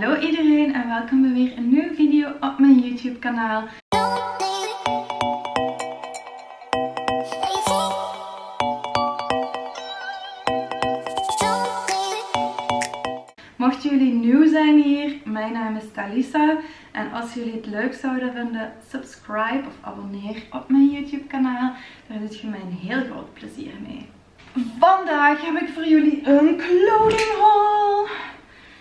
Hallo iedereen en welkom bij weer een nieuwe video op mijn YouTube kanaal. Mochten jullie nieuw zijn hier, mijn naam is Talisa en als jullie het leuk zouden vinden, subscribe of abonneer op mijn YouTube kanaal. Daar doet je mij een heel groot plezier mee. Vandaag heb ik voor jullie een clothing haul.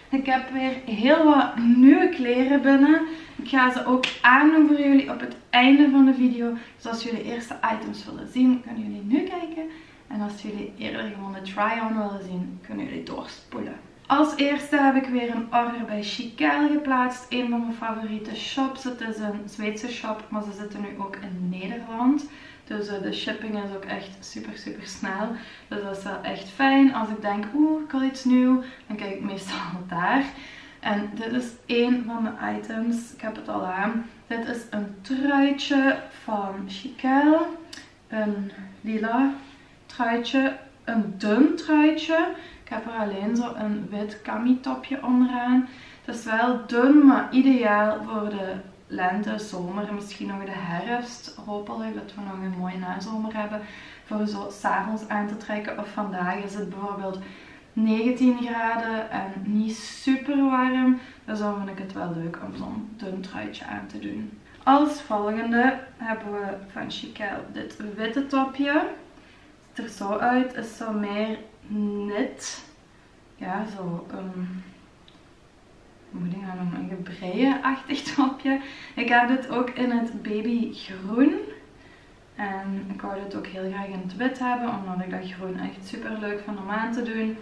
Ik heb weer heel wat nieuwe kleren binnen. Ik ga ze ook aandoen voor jullie op het einde van de video. Dus als jullie eerst de items willen zien, kunnen jullie nu kijken. En als jullie eerder gewoon de try-on willen zien, kunnen jullie doorspoelen. Als eerste heb ik weer een order bij Chiquelle geplaatst. Een van mijn favoriete shops. Het is een Zweedse shop, maar ze zitten nu ook in Nederland. Dus de shipping is ook echt super snel. Dus dat is wel echt fijn. Als ik denk, oeh, ik wil iets nieuws, dan kijk ik meestal daar. En dit is één van mijn items. Ik heb het al aan. Dit is een truitje van Chiquelle. Een lila truitje. Een dun truitje. Ik heb er alleen zo een wit cami topje onderaan. Het is wel dun, maar ideaal voor de lente, zomer, misschien nog de herfst. Hopelijk dat we nog een mooie nazomer hebben voor zo 's avonds aan te trekken. Of vandaag is het bijvoorbeeld 19 graden en niet super warm. Dus dan vind ik het wel leuk om zo'n dun truitje aan te doen. Als volgende hebben we van Chiquelle dit witte topje. Ziet er zo uit, is zo meer knit. Ja, zo moet ik nou noemen, een gebreien-achtig topje. Ik heb dit ook in het babygroen. En ik wou dit ook heel graag in het wit hebben, omdat ik dat groen echt super leuk vind om aan te doen.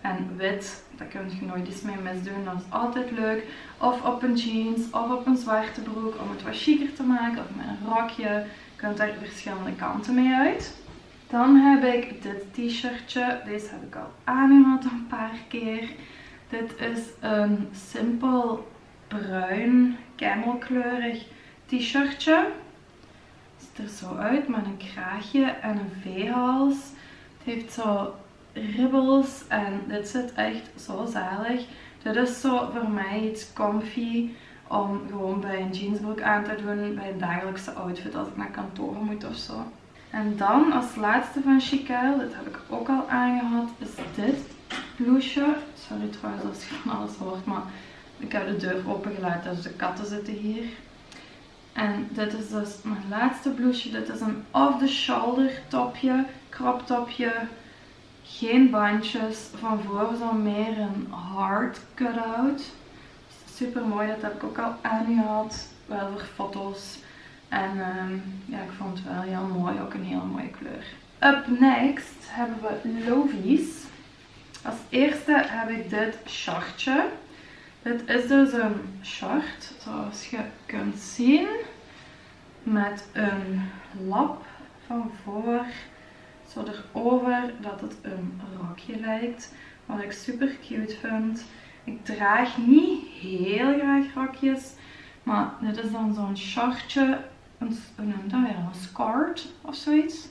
En wit, daar kun je nooit iets mee misdoen, dat is altijd leuk. Of op een jeans, of op een zwarte broek, om het wat chiquer te maken, of met een rokje. Je kunt daar verschillende kanten mee uit. Dan heb ik dit t-shirtje. Deze heb ik al aangehad een paar keer. Dit is een simpel bruin, camelkleurig t-shirtje. Ziet er zo uit met een kraagje en een V-hals. Het heeft zo ribbels en dit zit echt zo zalig. Dit is zo voor mij iets comfy om gewoon bij een jeansbroek aan te doen. Bij een dagelijkse outfit als ik naar kantoor moet of zo. En dan als laatste van Chiquelle, dit heb ik ook al aangehad, is dit blouseje. Sorry trouwens als je van alles hoort, maar ik heb de deur opengelaten, dus de katten zitten hier. En dit is dus mijn laatste blouseje. Dit is een off-the-shoulder topje, crop topje. Geen bandjes, van voren zo meer een hard cutout. Super mooi, dat heb ik ook al aangehad, wel voor foto's. En ja, ik vond het wel heel mooi, ook een heel mooie kleur. Up next hebben we Lovies. Als eerste heb ik dit shortje. Dit is dus een short, zoals je kunt zien. Met een lap van voor, zo erover, dat het een rokje lijkt. Wat ik super cute vind. Ik draag niet heel graag rokjes, maar dit is dan zo'n shortje. Hoe noem dat weer? Een skirt of zoiets?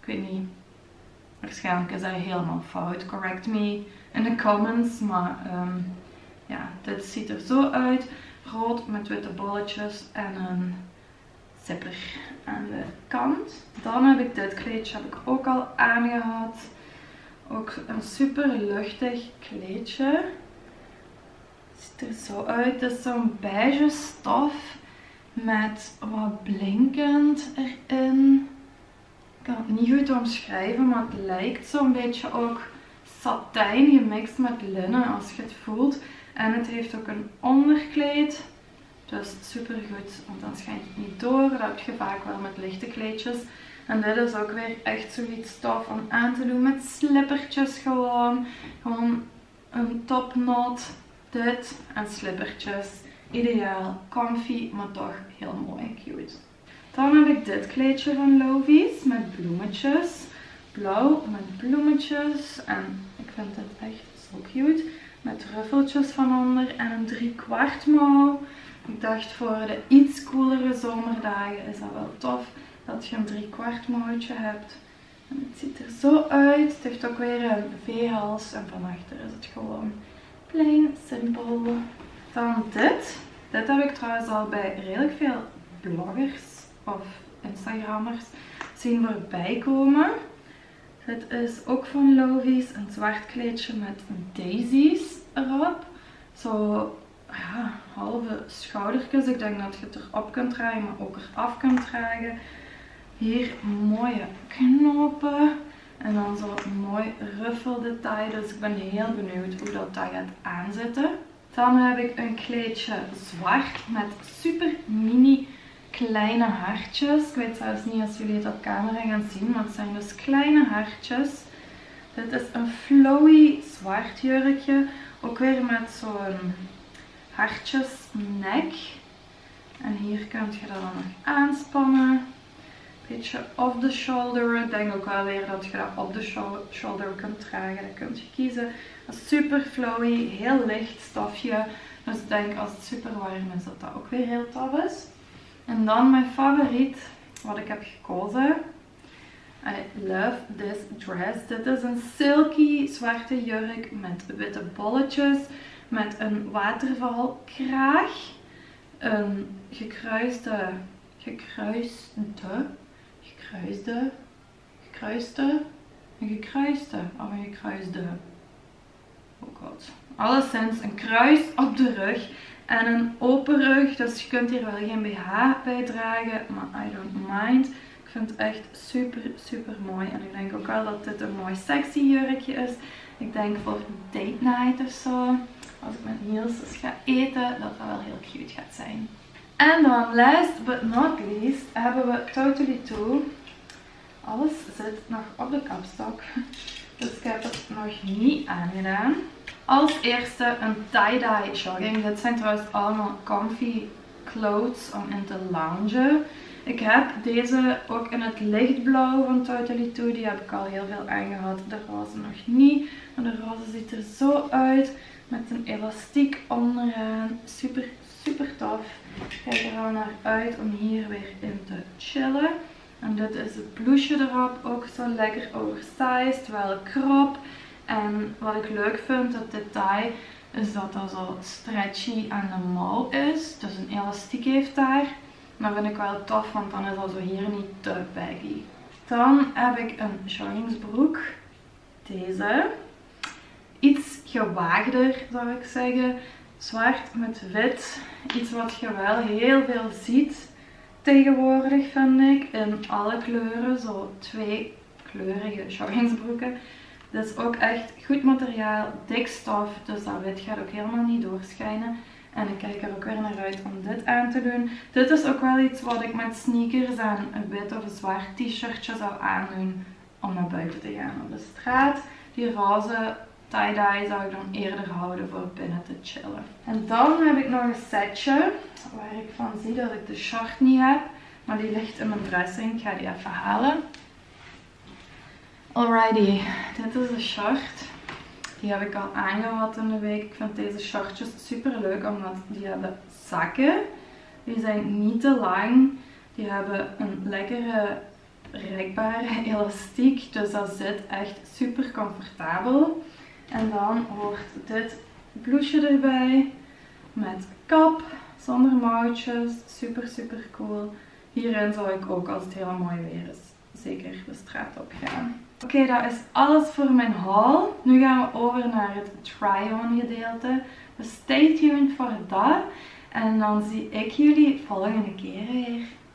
Ik weet niet. Waarschijnlijk is dat helemaal fout. Correct me in de comments. Maar ja, dit ziet er zo uit. Rood met witte bolletjes en een zipper aan de kant. Dan heb ik dit kleedje, heb ik ook al aangehad. Ook een super luchtig kleedje. Ziet er zo uit. Het is zo'n beige stof. Met wat blinkend erin. Ik kan het niet goed omschrijven, maar het lijkt zo'n beetje ook satijn gemixt met linnen als je het voelt. En het heeft ook een onderkleed. Dus super goed, want dan schijnt het niet door. Dat heb je vaak wel met lichte kleedjes. En dit is ook weer echt zoiets stof om aan te doen met slippertjes gewoon. Gewoon een topknot, dit en slippertjes. Ideaal, comfy, maar toch heel mooi en cute. Dan heb ik dit kleedje van Lovies met bloemetjes. Blauw met bloemetjes. En ik vind dit echt zo cute. Met ruffeltjes van onder en een 3/4 mouw. Ik dacht voor de iets koelere zomerdagen is dat wel tof dat je een 3/4 mouwtje hebt. En het ziet er zo uit. Het heeft ook weer een V-hals en van achter is het gewoon plain, simpel. dan dit. Dit heb ik trouwens al bij redelijk veel bloggers of Instagrammers zien voorbij komen. Dit is ook van Lovies, een zwart kleedje met daisies erop. Zo, ja, halve schoudertjes. Ik denk dat je het erop kunt dragen, maar ook eraf kunt dragen. Hier mooie knopen. En dan zo'n mooi ruffeldetail. Dus ik ben heel benieuwd hoe dat gaat aanzitten. Dan heb ik een kleedje zwart met super mini kleine hartjes. Ik weet zelfs niet als jullie het op camera gaan zien, maar het zijn dus kleine hartjes. Dit is een flowy zwart jurkje. Ook weer met zo'n hartjesnek. En hier kun je dat dan nog aanspannen. Beetje off the shoulder. Ik denk ook wel weer dat je dat off the shoulder kunt dragen. Dat kun je kiezen. Super flowy, heel licht stofje. Dus ik denk als het super warm is dat dat ook weer heel tof is. En dan mijn favoriet, wat ik heb gekozen. I love this dress. Dit is een silky zwarte jurk met witte bolletjes. Met een watervalkraag. Een gekruiste. Oh god. Alleszins een kruis op de rug en een open rug. Dus je kunt hier wel geen BH bij dragen, maar I don't mind. Ik vind het echt super, super mooi. En ik denk ook wel dat dit een mooi sexy jurkje is. Ik denk voor date night of zo. Als ik met Niels dus ga eten, dat dat wel heel cute gaat zijn. En dan, last but not least, hebben we Totally Too. Alles zit nog op de kapstok. Dus ik heb het nog niet aangedaan. Als eerste een tie-dye jogging. Dit zijn trouwens allemaal comfy clothes om in te loungen. Ik heb deze ook in het lichtblauw van Totally Too. Die heb ik al heel veel aangehad. De roze nog niet. Maar de roze ziet er zo uit. Met een elastiek onderaan. Super, super tof. Ik kijk er al naar uit om hier weer in te chillen. En dit is het blouseje erop. Ook zo lekker oversized. Wel krop. En wat ik leuk vind, dat detail, is dat dat zo stretchy aan de mouw is. Dus een elastiek heeft daar. Maar vind ik wel tof, want dan is dat zo hier niet te baggy. Dan heb ik een joggingsbroek. Deze. Iets gewaagder, zou ik zeggen. Zwart met wit. Iets wat je wel heel veel ziet tegenwoordig, vind ik. In alle kleuren. Zo twee kleurige joggingsbroeken. Dit is ook echt goed materiaal. Dik stof. Dus dat wit gaat ook helemaal niet doorschijnen. En ik kijk er ook weer naar uit om dit aan te doen. Dit is ook wel iets wat ik met sneakers en een wit of een zwart t-shirtje zou aandoen. Om naar buiten te gaan op de straat. Die roze tie-dye zou ik dan eerder houden voor binnen te chillen. En dan heb ik nog een setje. Waar ik van zie dat ik de short niet heb. Maar die ligt in mijn dressing. Ik ga die even halen. Alrighty. Dit is de short. Die heb ik al aangehad in de week. Ik vind deze shortjes super leuk. Omdat die hebben zakken. Die zijn niet te lang. Die hebben een lekkere rekbare elastiek. Dus dat zit echt super comfortabel. En dan hoort dit blouseje erbij. Met kap. Zonder mouwtjes. Super, super cool. Hierin zal ik ook, als het heel mooi weer is, zeker de straat op gaan. Oké, dat is alles voor mijn haul. Nu gaan we over naar het try-on gedeelte. Dus stay tuned voor dat. En dan zie ik jullie volgende keer weer.